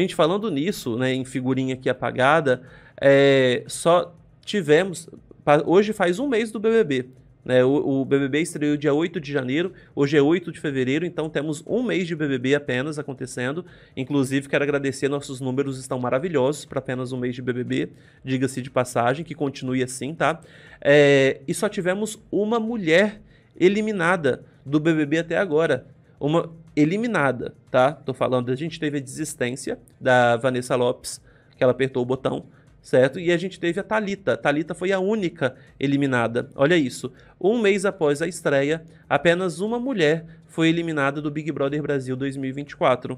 Gente, falando nisso, né, em figurinha aqui apagada, só tivemos... Hoje faz um mês do BBB. Né? O BBB estreou dia 8 de janeiro, hoje é 8 de fevereiro, então temos um mês de BBB apenas acontecendo. Inclusive, quero agradecer, nossos números estão maravilhosos para apenas um mês de BBB, diga-se de passagem, que continue assim, tá? E só tivemos uma mulher eliminada do BBB até agora. Uma eliminada, tá? Tô falando, a gente teve a desistência da Vanessa Lopes, que ela apertou o botão, certo? E a gente teve a Thalita. Thalita foi a única eliminada. Olha isso. Um mês após a estreia, apenas uma mulher foi eliminada do Big Brother Brasil 2024.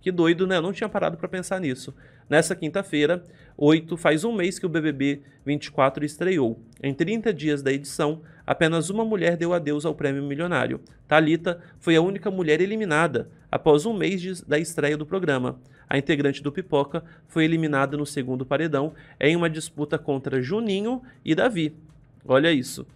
Que doido, né? Eu não tinha parado para pensar nisso. Nessa quinta-feira, 8, faz um mês que o BBB 24 estreou. Em 30 dias da edição, apenas uma mulher deu adeus ao prêmio milionário. Thalita foi a única mulher eliminada após um mês da estreia do programa. A integrante do Pipoca foi eliminada no segundo paredão em uma disputa contra Juninho e Davi. Olha isso.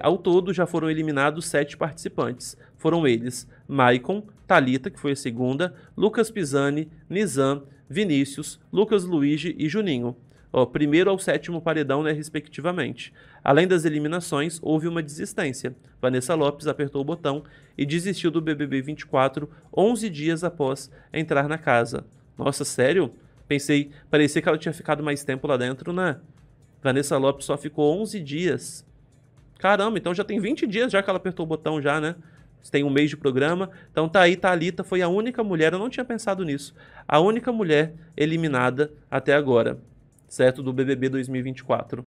Ao todo, já foram eliminados 7 participantes. Foram eles Maicon, Thalita, que foi a segunda, Lucas Pisani, Nizam, Vinícius, Lucas Luigi e Juninho. Ó, primeiro ao 7º paredão, né, respectivamente. Além das eliminações, houve uma desistência. Vanessa Lopes apertou o botão e desistiu do BBB 24 11 dias após entrar na casa. Nossa, sério? Pensei, parecia que ela tinha ficado mais tempo lá dentro, né? Vanessa Lopes só ficou 11 dias. Caramba, então já tem 20 dias já que ela apertou o botão já, né? Tem um mês de programa. Então tá aí, Thalita foi a única mulher, eu não tinha pensado nisso, a única mulher eliminada até agora, certo? Do BBB 2024.